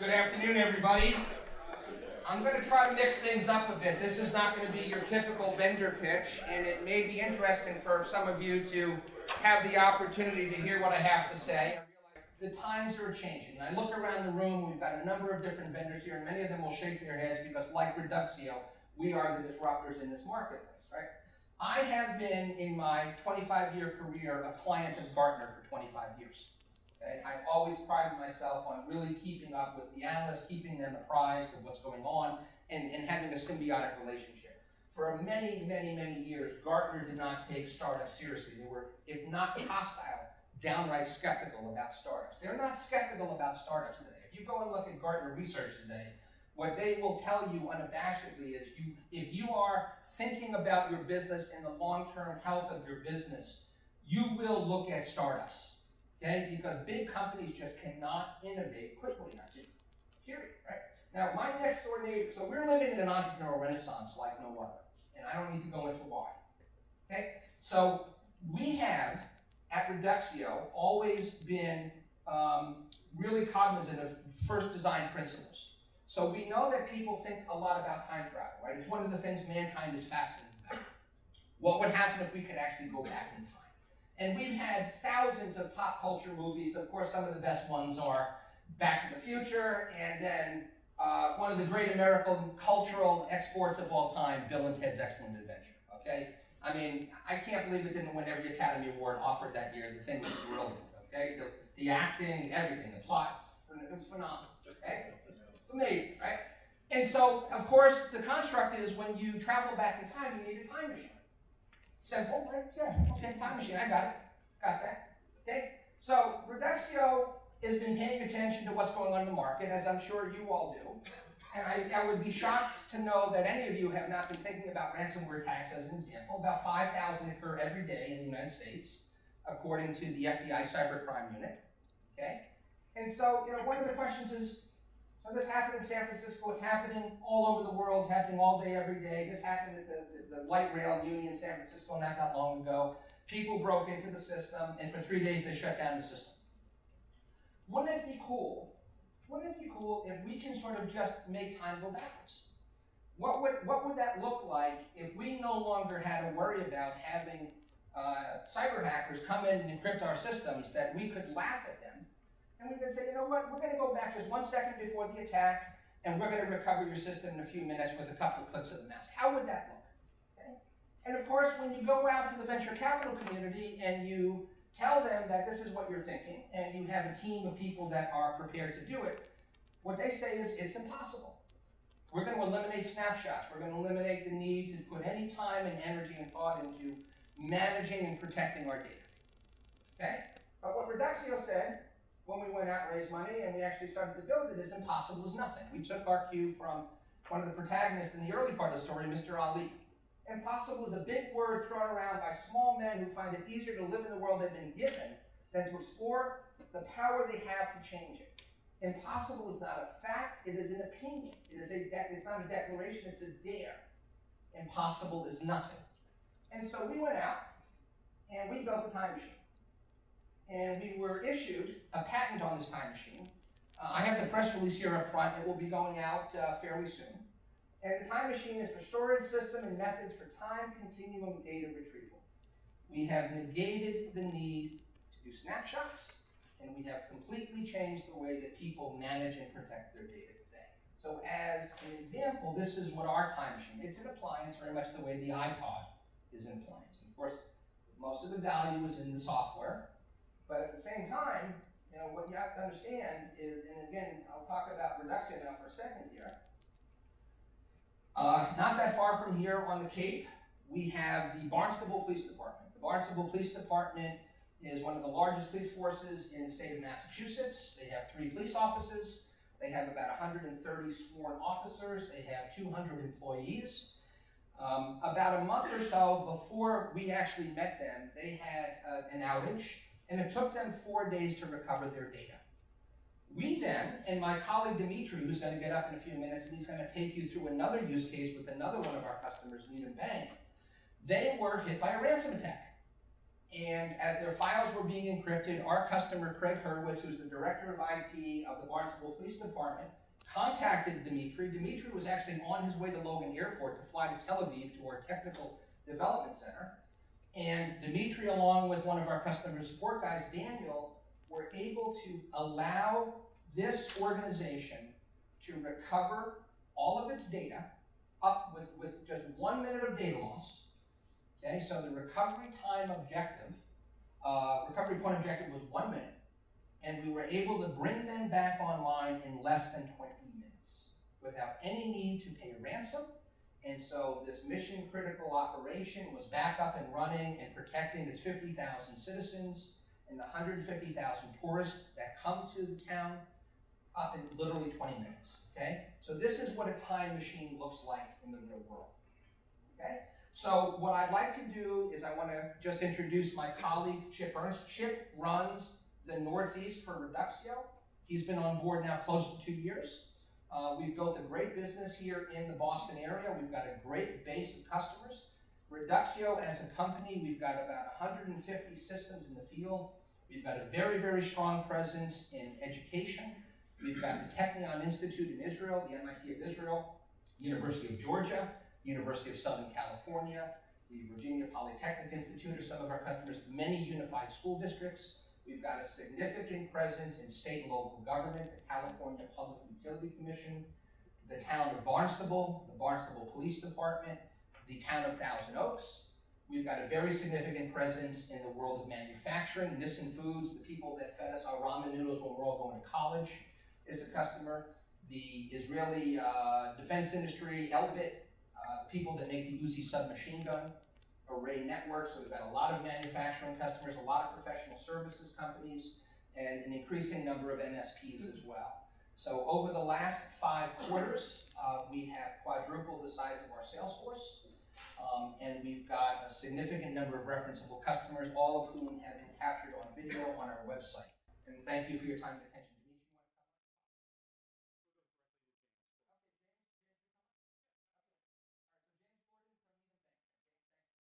Good afternoon, everybody. I'm going to try to mix things up a bit. This is not going to be your typical vendor pitch, and it may be interesting for some of you to have the opportunity to hear what I have to say. The times are changing. I look around the room, we've got a number of different vendors here, and many of them will shake their heads because, like Reduxio, we are the disruptors in this marketplace, right? I have been, in my 25-year career, a client of Gartner for 25 years. Okay? I've always prided myself on really keeping up with the analysts, keeping them apprised of what's going on, and having a symbiotic relationship. For many, many, many years, Gartner did not take startups seriously. They were, if not hostile, downright skeptical about startups. They're not skeptical about startups today. If you go and look at Gartner research today, what they will tell you unabashedly is if you are thinking about your business and the long-term health of your business, you will look at startups, okay? Because big companies just cannot innovate quickly enough, period, right? Now, my next door neighbor, so we're living in an entrepreneurial renaissance like no other, and I don't need to go into why, okay? So we have, at Reduxio, always been really cognizant of first design principles. So we know that people think a lot about time travel, right? It's one of the things mankind is fascinated about. What would happen if we could actually go back in time? And we've had thousands of pop culture movies. Of course, some of the best ones are Back to the Future, and then one of the great American cultural exports of all time, Bill and Ted's Excellent Adventure, okay? I mean, I can't believe it didn't win every Academy Award offered that year. The thing was brilliant, okay? The acting, everything, the plot, it was phenomenal, okay? Amazing, right? And so, of course, the construct is when you travel back in time, you need a time machine. Simple, right? Yeah, okay, time machine, I got it. Got that. Okay? So, Reduxio has been paying attention to what's going on in the market, as I'm sure you all do. And I would be shocked to know that any of you have not been thinking about ransomware attacks as an example. About 5,000 occur every day in the United States, according to the FBI Cybercrime Unit. Okay? And so, one of the questions is, so this happened in San Francisco, it's happening all over the world, it's happening all day, every day. This happened at the light rail union in San Francisco not that long ago. People broke into the system, and for 3 days they shut down the system. Wouldn't it be cool? Wouldn't it be cool if we can sort of just make time go backwards? What would that look like if we no longer had to worry about having cyber hackers come in and encrypt our systems, that we could laugh at them? And we can say, you know what, we're going to go back just 1 second before the attack, and we're going to recover your system in a few minutes with a couple of clicks of the mouse. How would that look? Okay? And of course, when you go out to the venture capital community and you tell them that this is what you're thinking, and you have a team of people that are prepared to do it, what they say is it's impossible. We're going to eliminate snapshots. We're going to eliminate the need to put any time and energy and thought into managing and protecting our data. Okay? But what Reduxio said, when we went out and raised money and we actually started to build it, is impossible is nothing. We took our cue from one of the protagonists in the early part of the story, Mr. Ali. Impossible is a big word thrown around by small men who find it easier to live in the world they've been given than to explore the power they have to change it. Impossible is not a fact, it is an opinion. It's not a declaration, it's a dare. Impossible is nothing. And so we went out and we built a time machine. And we were issued a patent on this time machine. I have the press release here up front. It will be going out fairly soon. And the time machine is the storage system and methods for time continuum data retrieval. We have negated the need to do snapshots, and we have completely changed the way that people manage and protect their data today. So as an example, this is what our time machine is. It's an appliance, very much the way the iPod is an appliance. And of course, most of the value is in the software. But at the same time, what you have to understand is, and again, I'll talk about Reduxio now for a second here. Not that far from here on the Cape, we have the Barnstable Police Department. The Barnstable Police Department is one of the largest police forces in the state of Massachusetts. They have 3 police offices. They have about 130 sworn officers. They have 200 employees. About a month or so before we actually met them, they had an outage. And it took them 4 days to recover their data. We then, and my colleague Dimitri, who's going to get up in a few minutes, and he's going to take you through another use case with another one of our customers, Needham Bank, they were hit by a ransom attack. And as their files were being encrypted, our customer, Craig Hurwitz, who's the director of IT of the Barnstable Police Department, contacted Dimitri. Dimitri was actually on his way to Logan Airport to fly to Tel Aviv to our technical development center. And Dimitri, along with one of our customer support guys, Daniel, were able to allow this organization to recover all of its data up with just 1 minute of data loss. Okay, so the recovery time objective, recovery point objective was 1 minute, and we were able to bring them back online in less than 20 minutes without any need to pay ransom. And so this mission critical operation was back up and running and protecting its 50,000 citizens and the 150,000 tourists that come to the town up in literally 20 minutes, okay? So this is what a time machine looks like in the real world, okay? So what I'd like to do is I want to just introduce my colleague, Chip Ernst. Chip runs the Northeast for Reduxio. He's been on board now close to 2 years. We've built a great business here in the Boston area. We've got a great base of customers. Reduxio as a company, we've got about 150 systems in the field. We've got a very, very strong presence in education. We've got the Technion Institute in Israel, the MIT of Israel, University of Georgia, University of Southern California, the Virginia Polytechnic Institute are some of our customers, many unified school districts. We've got a significant presence in state and local government, the California Public Utility Commission, the town of Barnstable, the Barnstable Police Department, the town of Thousand Oaks. We've got a very significant presence in the world of manufacturing. Nissin Foods, the people that fed us our ramen noodles when we were all going to college, is a customer. The Israeli defense industry, Elbit, people that make the Uzi submachine gun, Array network, so we've got a lot of manufacturing customers, a lot of professional services companies, and an increasing number of MSPs as well. So over the last 5 quarters, we have quadrupled the size of our sales force, and we've got a significant number of referenceable customers, all of whom have been captured on video on our website. And thank you for your time and attention.